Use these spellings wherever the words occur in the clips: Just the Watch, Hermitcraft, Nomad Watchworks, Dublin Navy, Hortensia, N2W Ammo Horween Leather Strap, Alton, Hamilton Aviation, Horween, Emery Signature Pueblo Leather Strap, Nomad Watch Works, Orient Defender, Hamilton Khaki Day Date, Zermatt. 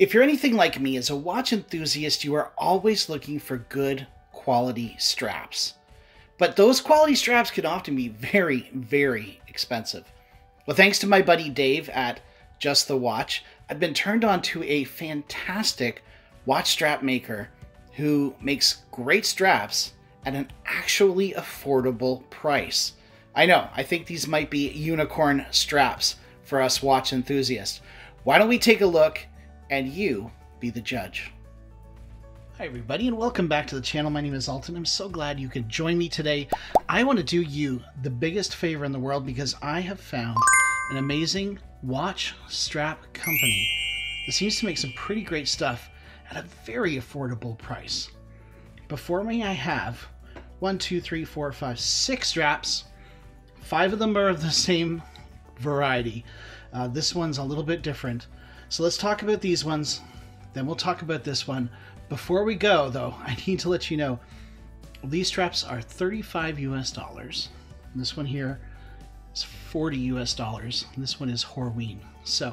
If you're anything like me, as a watch enthusiast, you are always looking for good quality straps. But those quality straps can often be very, very expensive. Well, thanks to my buddy Dave at Just the Watch, I've been turned on to a fantastic watch strap maker who makes great straps at an actually affordable price. I know, I think these might be unicorn straps for us watch enthusiasts. Why don't we take a look and you be the judge. Hi everybody, and welcome back to the channel. My name is Alton. I'm so glad you could join me today. I want to do you the biggest favor in the world because I have found an amazing watch strap company that seems to make some pretty great stuff at a very affordable price. Before me, I have 6 straps. 5 of them are of the same variety. This one's a little bit different. So let's talk about these ones, then we'll talk about this one. Before we go though, I need to let you know, these straps are $35 US. This one here is $40 US. This one is Horween. So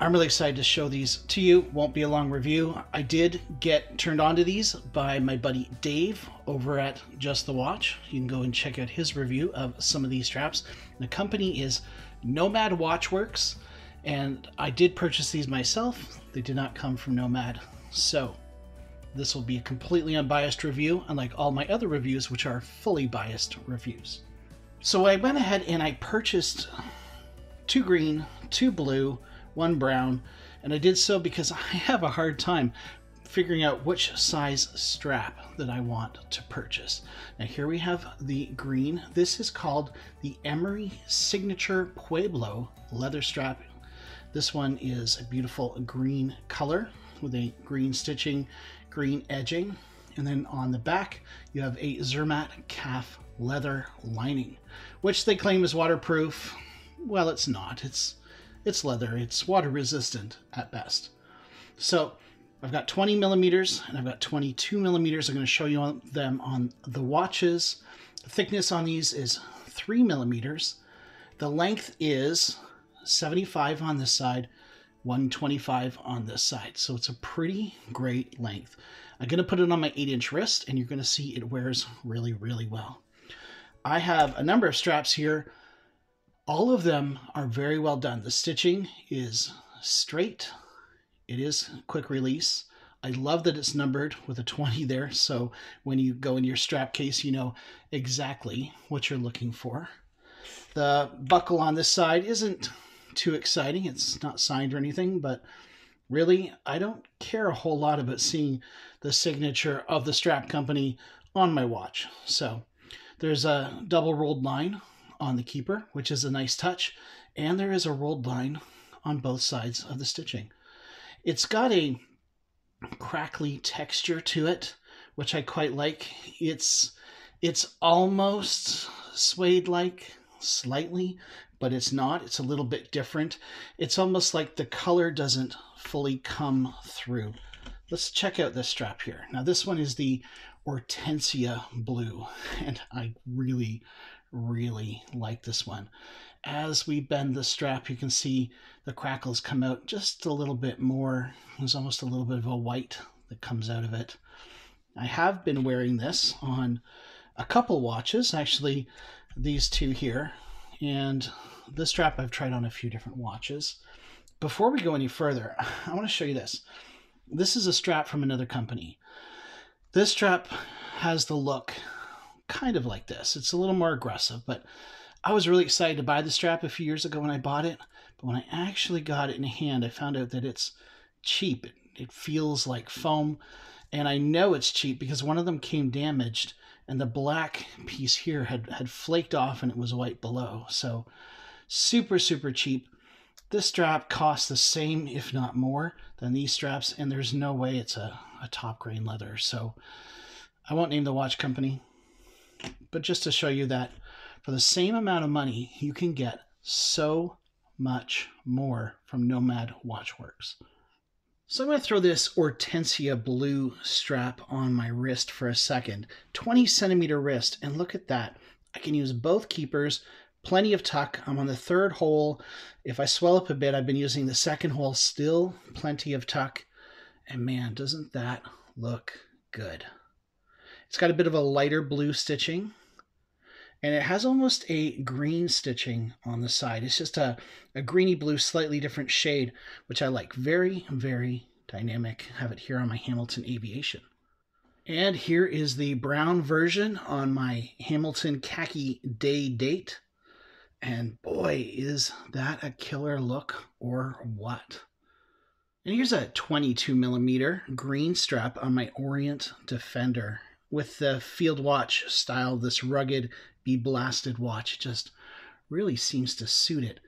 I'm really excited to show these to you. Won't be a long review. I did get turned on to these by my buddy Dave over at Just the Watch. You can go and check out his review of some of these straps. The company is Nomad Watchworks, and I did purchase these myself. They did not come from Nomad. So this will be a completely unbiased review, unlike all my other reviews, which are fully biased reviews. So I went ahead and I purchased 2 green, 2 blue, 1 brown, and I did so because I have a hard time figuring out which size strap that I want to purchase. Now here we have the green. This is called the Emery Signature Pueblo Leather Strap. This one is a beautiful green color with a green stitching, green edging, and then on the back you have a Zermatt calf leather lining, which they claim is waterproof. Well, it's not. It's leather. It's water resistant at best. So I've got 20 mm and I've got 22 mm. I'm going to show you them on the watches. The thickness on these is 3 mm. The length is 75 on this side, 125 on this side. So it's a pretty great length. I'm going to put it on my 8-inch wrist and you're going to see it wears really, really well. I have a number of straps here. All of them are very well done. The stitching is straight. It is quick release. I love that it's numbered with a 20 there. So when you go in your strap case, you know exactly what you're looking for. The buckle on this side isn't too exciting. It's not signed or anything, but really I don't care a whole lot about seeing the signature of the strap company on my watch. So there's a double rolled line on the keeper, which is a nice touch, and there is a rolled line on both sides of the stitching. It's got a crackly texture to it, which I quite like. It's almost suede like slightly, but it's not. It's a little bit different. It's almost like the color doesn't fully come through. Let's check out this strap here. Now this one is the Hortensia blue, and I really, really like this one. As we bend the strap, you can see the crackles come out just a little bit more. There's almost a little bit of a white that comes out of it. I have been wearing this on a couple watches, actually these two here, and this strap I've tried on a few different watches. Before we go any further, I want to show you this. This is a strap from another company. This strap has the look kind of like this. It's a little more aggressive, but I was really excited to buy the strap a few years ago when I bought it. But when I actually got it in hand, I found out that it's cheap. It feels like foam, and I know it's cheap because one of them came damaged and the black piece here had flaked off and it was white below. So super, super cheap. This strap costs the same, if not more, than these straps, and there's no way it's a top grain leather. So I won't name the watch company, but just to show you that for the same amount of money, you can get so much more from Nomad Watchworks. So I'm going to throw this Hortensia blue strap on my wrist for a second. 20 centimeter wrist, and look at that. I can use both keepers plenty of tuck. I'm on the third hole. If I swell up a bit, I've been using the second hole, still plenty of tuck. And man, doesn't that look good? It's got a bit of a lighter blue stitching, and it has almost a green stitching on the side. It's just a greeny blue, slightly different shade, which I like. Very, very dynamic. I have it here on my Hamilton Aviation. And here is the brown version on my Hamilton Khaki Day Date. And boy, is that a killer look or what? And here's a 22mm green strap on my Orient Defender with the field watch style. This rugged, be-blasted watch just really seems to suit it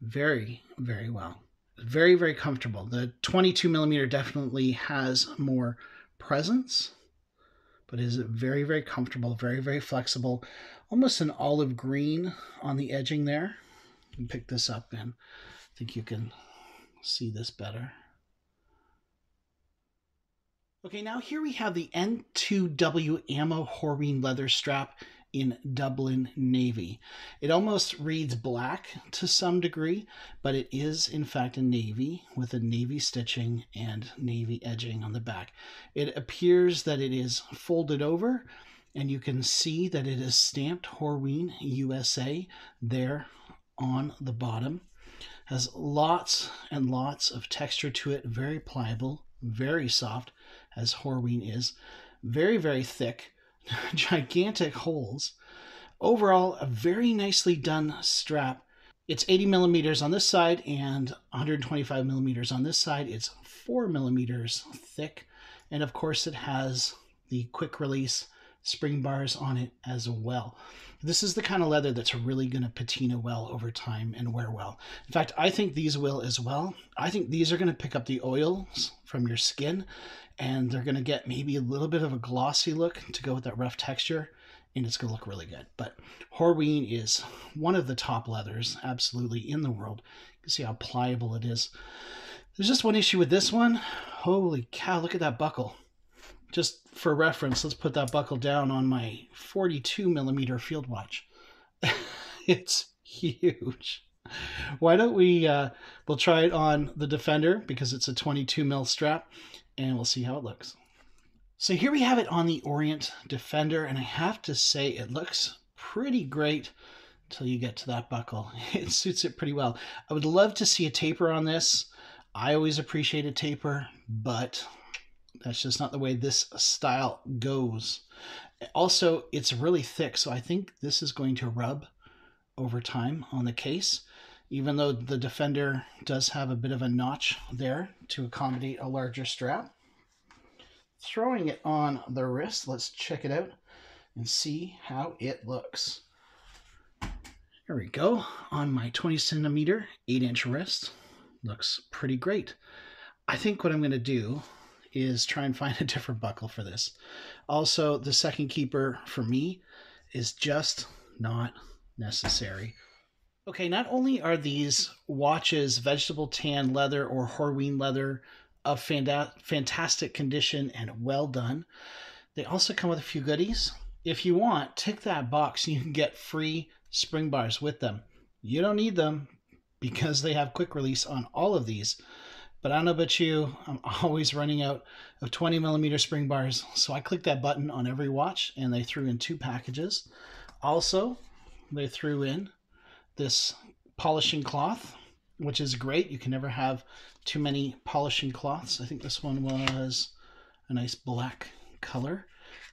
very, very well. Very, very comfortable. The 22mm definitely has more presence, but is very, very comfortable, very, very flexible. Almost an olive green on the edging there. You can pick this up and I think you can see this better. Okay, now here we have the N2W Ammo Horween Leather Strap in Dublin Navy. It almost reads black to some degree, but it is in fact a navy with a navy stitching and navy edging on the back. It appears that it is folded over, and you can see that it is stamped Horween USA there on the bottom. Has lots and lots of texture to it, very pliable, very soft, as Horween is. Very, very thick, gigantic holes. Overall, a very nicely done strap. It's 80mm on this side and 125mm on this side. It's 4mm thick. And of course it has the quick release spring bars on it as well. This is the kind of leather that's really going to patina well over time and wear well. In fact, I think these will as well. I think these are going to pick up the oils from your skin, and they're going to get maybe a little bit of a glossy look to go with that rough texture, and it's going to look really good. But Horween is one of the top leathers absolutely in the world. You can see how pliable it is. There's just one issue with this one. Holy cow, look at that buckle. Just for reference, let's put that buckle down on my 42mm field watch. It's huge. Why don't we, we'll try it on the Defender because it's a 22mm strap, and we'll see how it looks. So here we have it on the Orient Defender, and I have to say it looks pretty great until you get to that buckle. It suits it pretty well. I would love to see a taper on this. I always appreciate a taper, but that's just not the way this style goes. Also, it's really thick, so I think this is going to rub over time on the case, even though the Defender does have a bit of a notch there to accommodate a larger strap. Throwing it on the wrist, let's check it out and see how it looks. Here we go, on my 20cm, 8-inch wrist. Looks pretty great. I think what I'm gonna do is try and find a different buckle for this. Also, the second keeper for me is just not necessary. Okay, not only are these watches vegetable tan leather or Horween leather of fantastic condition and well done, they also come with a few goodies. If you want, tick that box and you can get free spring bars with them. You don't need them because they have quick release on all of these. But I don't know about you, I'm always running out of 20mm spring bars. So I click that button on every watch, and they threw in 2 packages. Also, they threw in this polishing cloth, which is great. You can never have too many polishing cloths. I think this one was a nice black color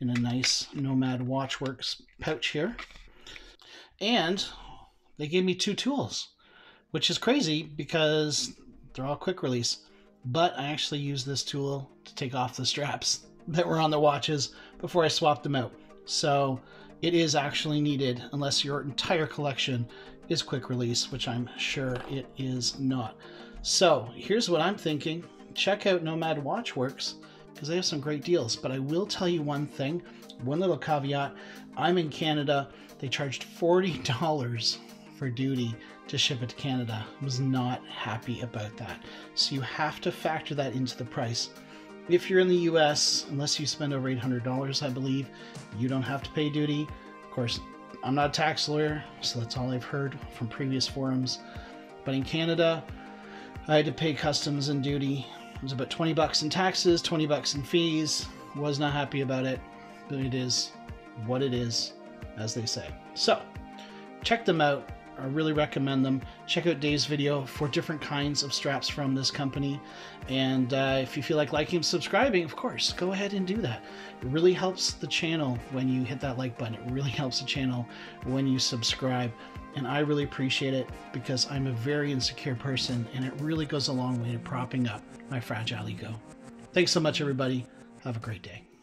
in a nice Nomad Watchworks pouch here. And they gave me 2 tools, which is crazy because they're all quick release, but I actually used this tool to take off the straps that were on the watches before I swapped them out. So it is actually needed unless your entire collection is quick release, which I'm sure it is not. So here's what I'm thinking. Check out Nomad Watchworks because they have some great deals, but I will tell you one thing, one little caveat. I'm in Canada. They charged $40 for duty to ship it to Canada. I was not happy about that. So you have to factor that into the price. If you're in the US, unless you spend over $800, I believe, you don't have to pay duty. Of course, I'm not a tax lawyer, so that's all I've heard from previous forums. But in Canada, I had to pay customs and duty. It was about 20 bucks in taxes, 20 bucks in fees. Was not happy about it, but it is what it is, as they say. So check them out. I really recommend them. Check out Dave's video for different kinds of straps from this company. And if you feel like liking and subscribing, of course, go ahead and do that. It really helps the channel when you hit that like button. It really helps the channel when you subscribe. And I really appreciate it because I'm a very insecure person and it really goes a long way to propping up my fragile ego. Thanks so much, everybody. Have a great day.